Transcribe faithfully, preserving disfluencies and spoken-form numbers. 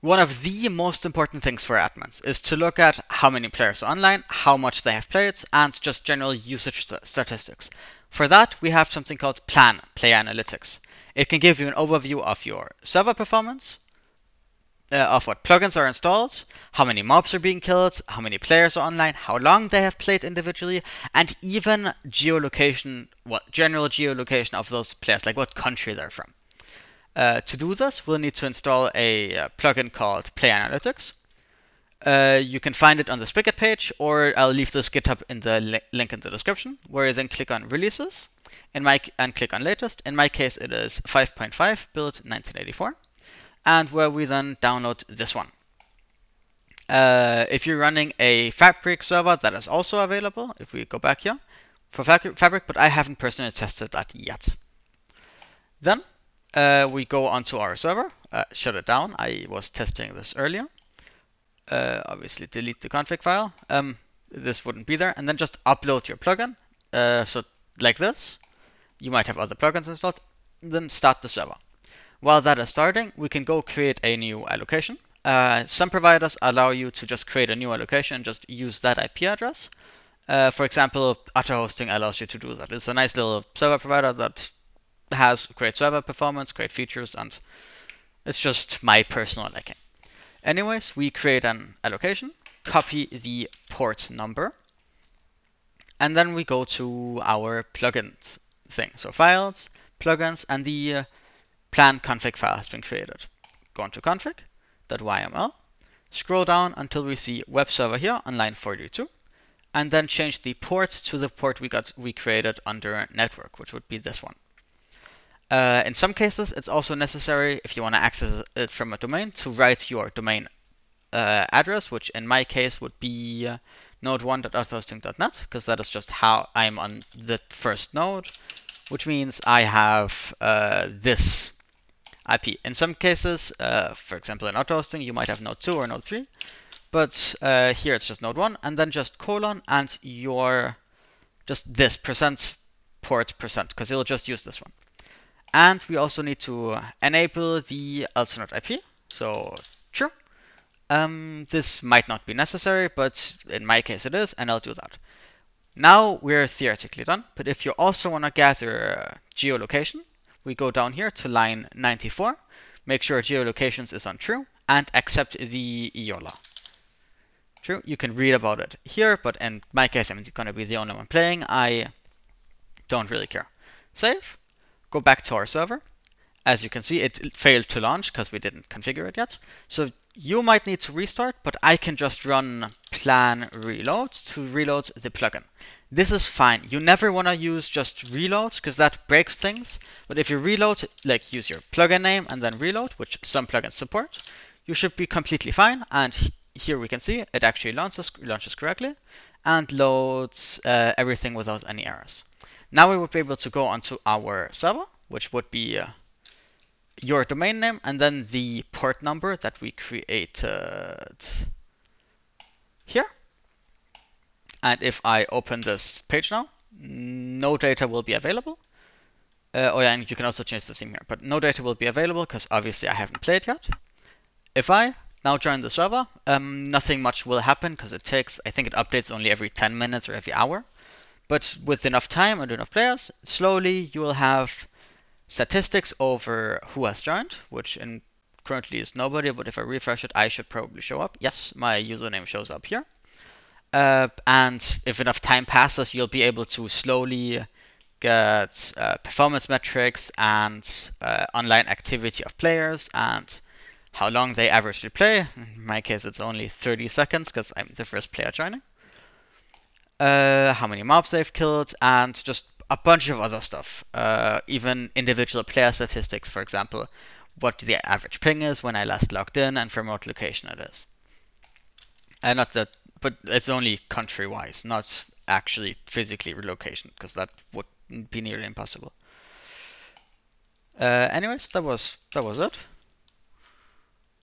One of the most important things for admins is to look at how many players are online, how much they have played, and just general usage st- statistics. For that, we have something called Plan Player Analytics. It can give you an overview of your server performance, uh, of what plugins are installed, how many mobs are being killed, how many players are online, how long they have played individually, and even geolocation, what general geolocation of those players, like what country they're from. Uh, to do this, we'll need to install a uh, plugin called Player Analytics. Uh, you can find it on the Spigot page, or I'll leave this GitHub in the li link in the description, where you then click on Releases in my and click on Latest. In my case, it is five point five, build nineteen eighty-four, and where we then download this one. Uh, if you're running a Fabric server, that is also available, if we go back here, for Fabric, but I haven't personally tested that yet. Then, Uh, we go onto our server, uh, shut it down. I was testing this earlier. Uh, obviously, delete the config file. Um, this wouldn't be there. And then just upload your plugin. Uh, so like this, you might have other plugins installed. Then start the server. While that is starting, we can go create a new allocation. Uh, some providers allow you to just create a new allocation and just use that I P address. Uh, for example, Otter Hosting allows you to do that. It's a nice little server provider that has great server performance, great features, and it's just my personal liking. Anyways, we create an allocation, copy the port number, and then we go to our plugins thing. So files, plugins, and the plan config file has been created. Go into config.yml, scroll down until we see web server here on line forty-two, and then change the port to the port we got we created under network, which would be this one. Uh, in some cases, it's also necessary, if you want to access it from a domain, to write your domain uh, address, which in my case would be uh, node one dot autohosting dot net, because that is just how I'm on the first node, which means I have uh, this I P. In some cases, uh, for example, in autohosting, you might have node two or node three, but uh, here it's just node one, and then just colon and your, just this percent port percent, because it'll just use this one. And we also need to enable the alternate I P, so true. Um, this might not be necessary, but in my case it is, and I'll do that. Now we're theoretically done, but if you also want to gather geolocation, we go down here to line ninety-four, make sure geolocations is on true, and accept the E O L A. True, you can read about it here, but in my case I'm going to be the only one playing, I don't really care. Save. Go back to our server. As you can see, it failed to launch because we didn't configure it yet. So you might need to restart, but I can just run plan reload to reload the plugin. This is fine. You never want to use just reload because that breaks things. But if you reload, like use your plugin name and then reload, which some plugins support, you should be completely fine. And here we can see it actually launches, launches correctly and loads uh, everything without any errors. Now we would be able to go onto our server, which would be uh, your domain name and then the port number that we created here. And if I open this page now, no data will be available. Uh, oh yeah, and you can also change the theme here, but no data will be available because obviously I haven't played yet. If I now join the server, um, nothing much will happen because it takes, I think it updates only every ten minutes or every hour. But with enough time and enough players, slowly you will have statistics over who has joined, which in currently is nobody, but if I refresh it, I should probably show up. Yes, my username shows up here. Uh, and if enough time passes, you'll be able to slowly get uh, performance metrics and uh, online activity of players and how long they averagely play. In my case, it's only thirty seconds because I'm the first player joining. Uh, how many mobs they've killed, and just a bunch of other stuff. Uh, even individual player statistics, for example, what the average ping is, when I last logged in, and from what location it is. And not that, but it's only country-wise, not actually physically relocation, because that would be nearly impossible. Uh, anyways, that was that was it.